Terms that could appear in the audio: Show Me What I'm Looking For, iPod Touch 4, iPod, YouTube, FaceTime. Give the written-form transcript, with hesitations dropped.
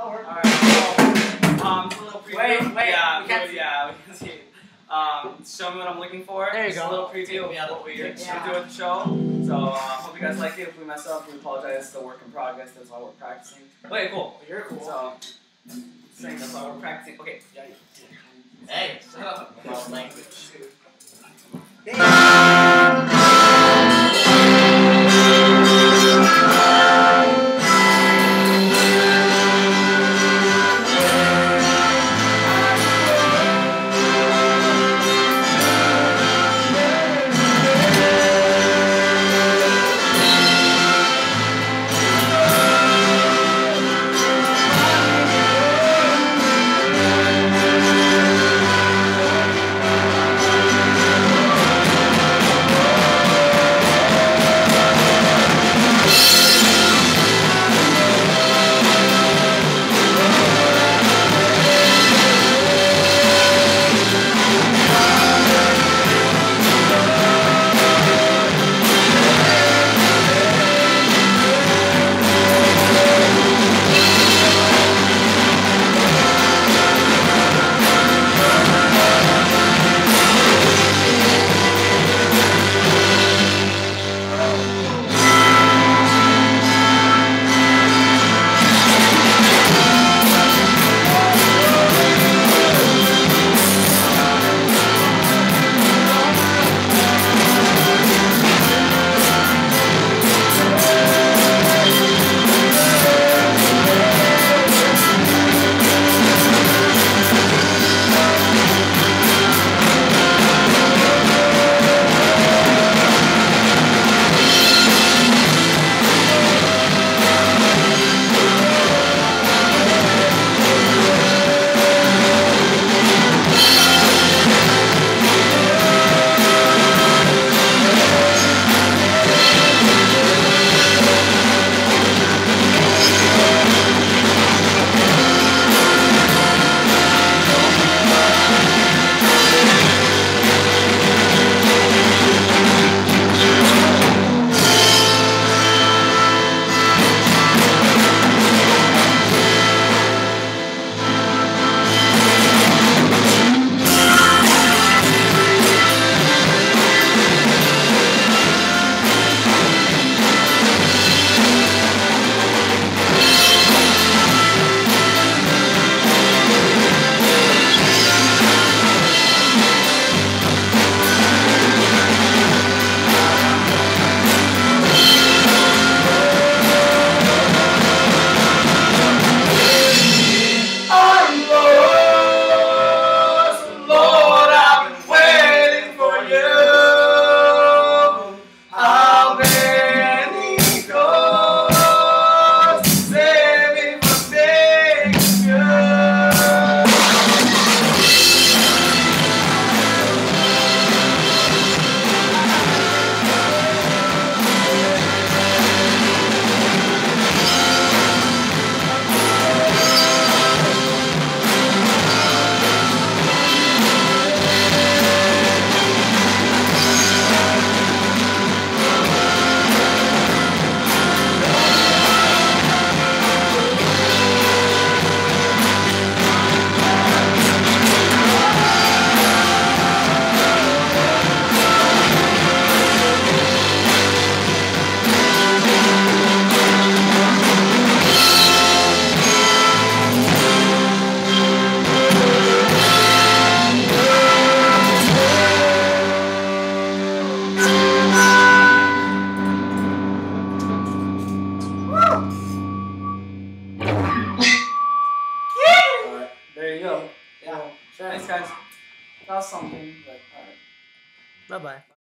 Lower. All right. So, it's a little preview. Wait. Yeah, we can see. Show me what I'm looking for. There you go. A little preview of what we're gonna do with the show. So hope you guys like it. If we mess up, we apologize. It's still a work in progress. That's why we're practicing. Wait, cool. Well, you're cool. So, that's why we're practicing. Okay. Yeah. Hey. Shut up. About language. There you go. Yeah. Thanks, guys. That was something, but alright. Bye-bye.